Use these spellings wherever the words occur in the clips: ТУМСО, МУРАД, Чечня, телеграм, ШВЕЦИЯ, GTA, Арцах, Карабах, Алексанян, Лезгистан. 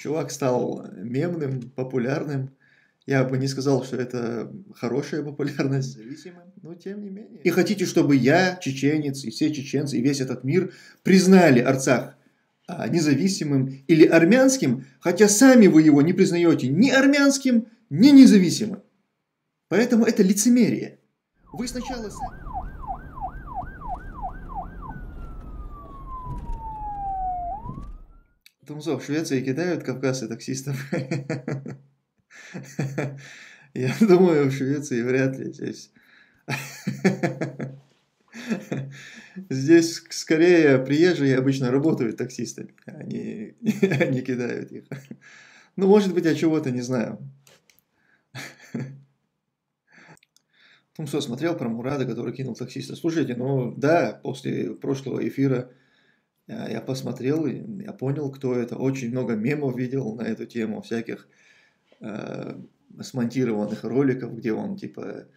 Чувак стал мемным, популярным. Я бы не сказал, что это хорошая популярность. Зависимым. Но тем не менее. И хотите, чтобы я, чеченец, и все чеченцы, и весь этот мир признали Арцах независимым или армянским, хотя сами вы его не признаете ни армянским, ни независимым. Поэтому это лицемерие. Вы сначала... ТУМСО в Швеции кидают кавказцы таксистов. Я думаю, в Швеции вряд ли здесь. Здесь скорее приезжие обычно работают таксистами, они кидают их. Ну, может быть, я чего-то не знаю. ТУМСО смотрел про Мурада, который кинул таксиста. Слушайте, ну да, после прошлого эфира я посмотрел, я понял, кто это. Очень много мемов видел на эту тему, всяких смонтированных роликов, где он типа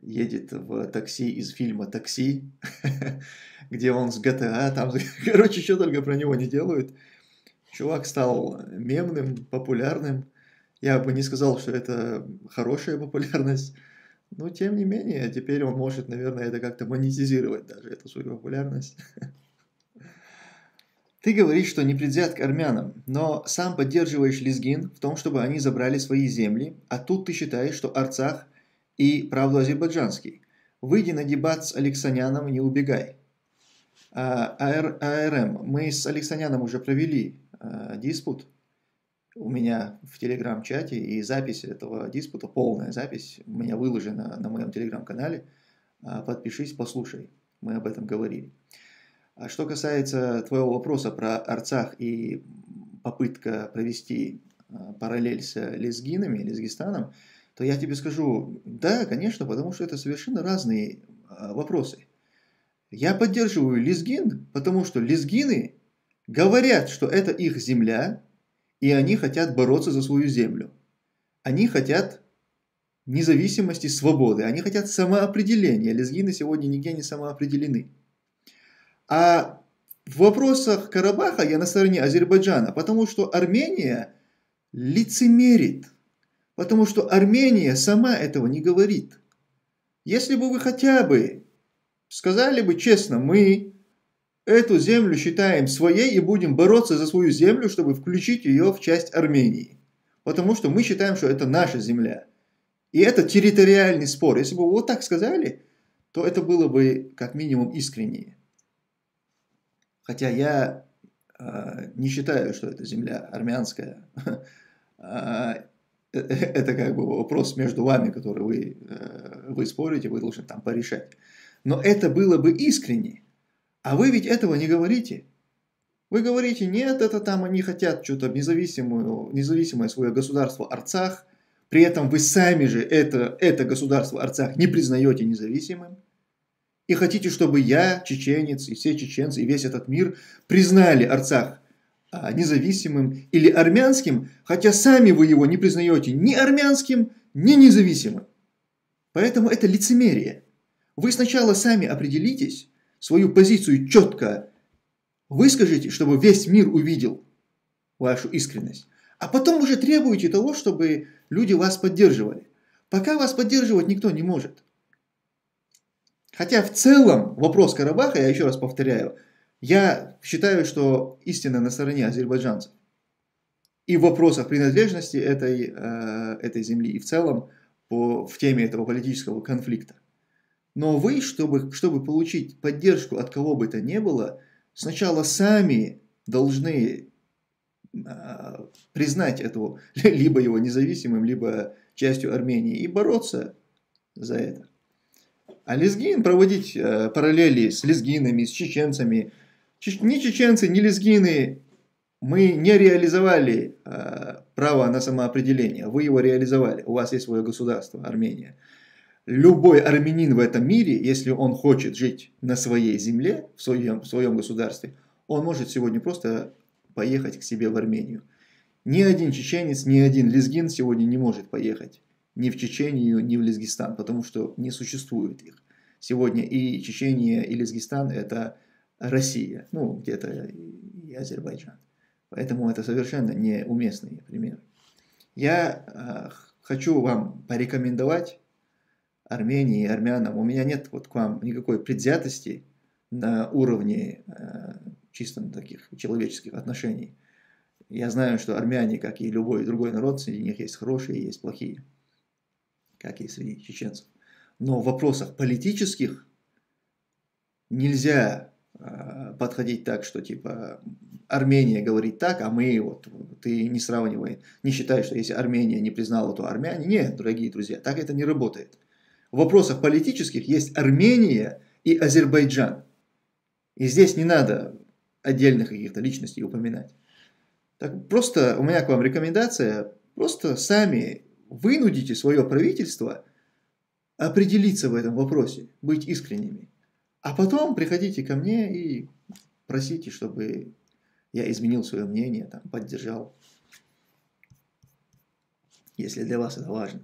едет в такси из фильма «Такси», где он с GTA, там, короче, что только про него не делают. Чувак стал мемным, популярным. Я бы не сказал, что это хорошая популярность, но тем не менее, теперь он может, наверное, это как-то монетизировать даже, эту свою популярность. Ты говоришь, что не предвзят к армянам, но сам поддерживаешь лезгин в том, чтобы они забрали свои земли, а тут ты считаешь, что Арцах и правду азербайджанский. Выйди на дебат с Алексаняном, не убегай. АРМ. Мы с Алексаняном уже провели диспут у меня в телеграм-чате, и запись этого диспута, полная запись, у меня выложена на моем телеграм-канале. Подпишись, послушай, мы об этом говорили. А что касается твоего вопроса про Арцах и попытка провести параллель с лезгинами, Лезгистаном, то я тебе скажу, да, конечно, потому что это совершенно разные вопросы. Я поддерживаю лезгин, потому что лезгины говорят, что это их земля, и они хотят бороться за свою землю. Они хотят независимости, свободы, они хотят самоопределения. Лезгины сегодня нигде не самоопределены. А в вопросах Карабаха я на стороне Азербайджана, потому что Армения лицемерит, потому что Армения сама этого не говорит. Если бы вы хотя бы сказали бы честно, мы эту землю считаем своей и будем бороться за свою землю, чтобы включить ее в часть Армении, потому что мы считаем, что это наша земля. И это территориальный спор. Если бы вы вот так сказали, то это было бы как минимум искреннее. Хотя я не считаю, что это земля армянская. Это как бы вопрос между вами, который вы спорите, вы должны там порешать. Но это было бы искренне. А вы ведь этого не говорите. Вы говорите, нет, это там они хотят что-то независимое свое государство Арцах. При этом вы сами же это государство Арцах не признаете независимым. И хотите, чтобы я, чеченец, и все чеченцы, и весь этот мир признали Арцах независимым или армянским, хотя сами вы его не признаете ни армянским, ни независимым. Поэтому это лицемерие. Вы сначала сами определитесь, свою позицию четко выскажите, чтобы весь мир увидел вашу искренность. А потом уже требуете того, чтобы люди вас поддерживали. Пока вас поддерживать никто не может. Хотя в целом вопрос Карабаха, я еще раз повторяю, я считаю, что истина на стороне азербайджанцев. И в вопросах принадлежности этой земли, и в целом в теме этого политического конфликта. Но вы, чтобы получить поддержку от кого бы то ни было, сначала сами должны признать этого, либо его независимым, либо частью Армении, и бороться за это. А лезгин проводить параллели с лезгинами, с чеченцами. Ни чеченцы, ни лезгины, мы не реализовали право на самоопределение. Вы его реализовали. У вас есть свое государство, Армения. Любой армянин в этом мире, если он хочет жить на своей земле, в своем государстве, он может сегодня просто поехать к себе в Армению. Ни один чеченец, ни один лезгин сегодня не может поехать ни в Чечению, ни в Лезгистан, потому что не существует их. Сегодня и Чечения, и Лезгистан – это Россия, ну, где-то и Азербайджан. Поэтому это совершенно неуместный пример. Я хочу вам порекомендовать Армении и армянам. У меня нет вот к вам никакой предвзятости на уровне чисто таких человеческих отношений. Я знаю, что армяне, как и любой другой народ, среди них есть хорошие, есть плохие, как и среди чеченцев. Но в вопросах политических нельзя подходить так, что типа Армения говорит так, а мы вот, ты не сравнивай, не считай, что если Армения не признала, то армяне. Нет, дорогие друзья, так это не работает. В вопросах политических есть Армения и Азербайджан. И здесь не надо отдельных каких-то личностей упоминать. Так просто у меня к вам рекомендация, просто сами вынудите свое правительство определиться в этом вопросе, быть искренними. А потом приходите ко мне и просите, чтобы я изменил свое мнение, там, поддержал, если для вас это важно.